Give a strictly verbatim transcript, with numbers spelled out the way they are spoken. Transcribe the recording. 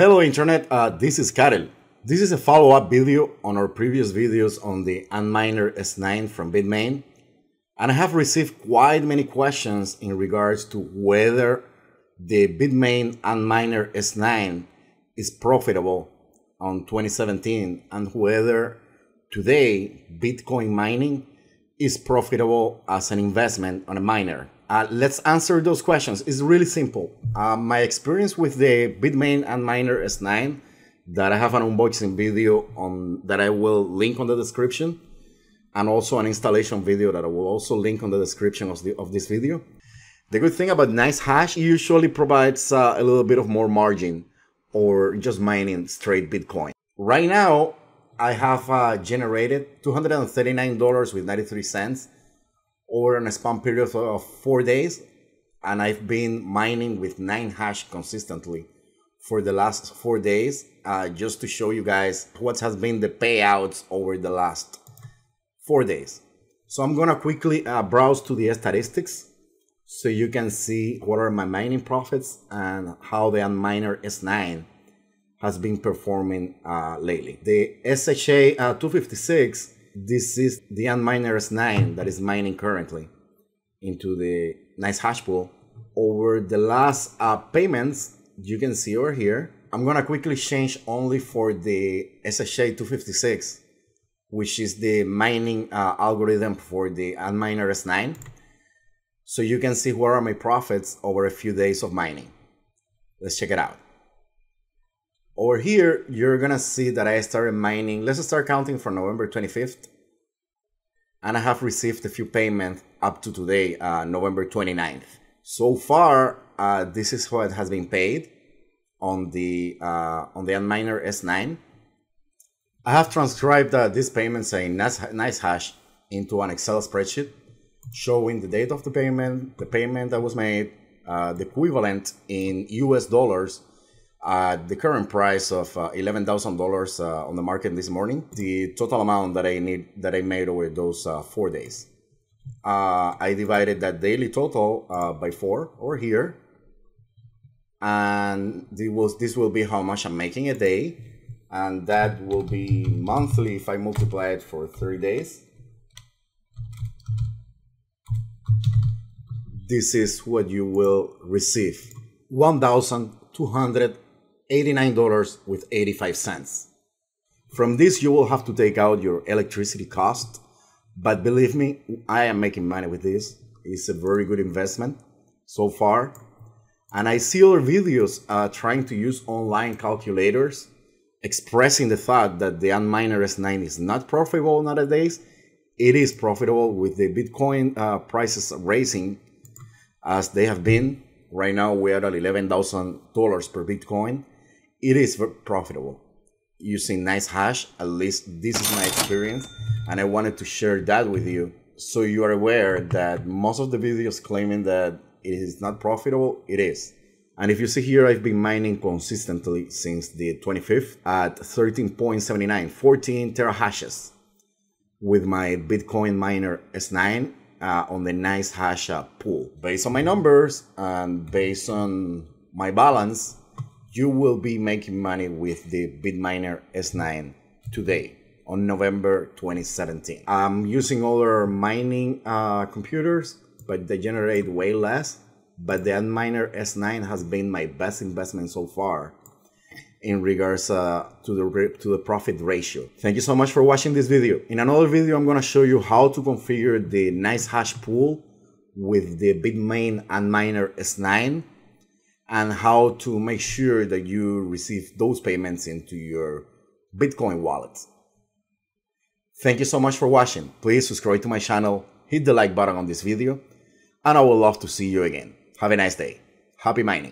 Hello Internet, uh, this is Karel. This is a follow-up video on our previous videos on the Antminer S nine from Bitmain, and I have received quite many questions in regards to whether the Bitmain Antminer S nine is profitable on twenty seventeen and whether today Bitcoin mining is profitable as an investment on a miner. Uh, let's answer those questions. It's really simple. Uh, my experience with the Bitmain Antminer S nine, that I have an unboxing video on that I will link on the description, and also an installation video that I will also link on the description of, the, of this video. The good thing about NiceHash usually provides uh, a little bit of more margin or just mining straight Bitcoin. Right now, I have uh, generated two hundred thirty-nine dollars with ninety-three cents. Over a span period of four days, and I've been mining with NiceHash consistently for the last four days, uh, just to show you guys what has been the payouts over the last four days. So I'm gonna quickly uh, browse to the statistics so you can see what are my mining profits and how the Antminer S nine has been performing uh, lately. The S H A two fifty-six. This is the Antminer S nine that is mining currently into the NiceHash pool. Over the last uh, payments, you can see over here, I'm gonna quickly change only for the S H A two fifty-six, which is the mining uh, algorithm for the Antminer S nine. So you can see where are my profits over a few days of mining. Let's check it out. Over here, you're gonna see that I started mining. Let's start counting from November twenty-fifth. And I have received a few payments up to today, uh, November twenty-ninth. So far, uh, this is what has been paid on the, uh, on the Antminer S nine. I have transcribed uh, these payments in NiceHash into an Excel spreadsheet, showing the date of the payment, the payment that was made, uh, the equivalent in U S dollars, at uh, the current price of uh, eleven thousand dollars uh, on the market this morning, the total amount that I need that I made over those uh, four days. Uh, I divided that daily total uh, by four or here, and this, was, this will be how much I'm making a day, and that will be monthly if I multiply it for thirty days. This is what you will receive, one thousand two hundred eighty-nine dollars with eighty-five cents. From this, you will have to take out your electricity cost, but believe me, I am making money with this. It's a very good investment so far, and I see other videos uh, trying to use online calculators, expressing the thought that the Antminer S nine is not profitable nowadays. It is profitable with the Bitcoin uh, prices rising as they have been. Right now, we are at eleven thousand dollars per Bitcoin. It is profitable using NiceHash. At least this is my experience, and I wanted to share that with you so you are aware that most of the videos claiming that it is not profitable, it is. And if you see here, I've been mining consistently since the twenty-fifth at thirteen point seven nine, fourteen terahashes with my Bitcoin miner S nine. Uh, on the NiceHash uh, pool. Based on my numbers and based on my balance, you will be making money with the Bitminer S nine today on November twenty seventeen. I'm using other mining uh, computers, but they generate way less, but the Antminer S nine has been my best investment so far in regards uh, to, the, to the profit ratio. Thank you so much for watching this video. In another video, I'm gonna show you how to configure the NiceHash pool with the Bitmain Antminer S nine and how to make sure that you receive those payments into your Bitcoin wallet. Thank you so much for watching. Please subscribe to my channel, hit the like button on this video, and I would love to see you again. Have a nice day. Happy mining.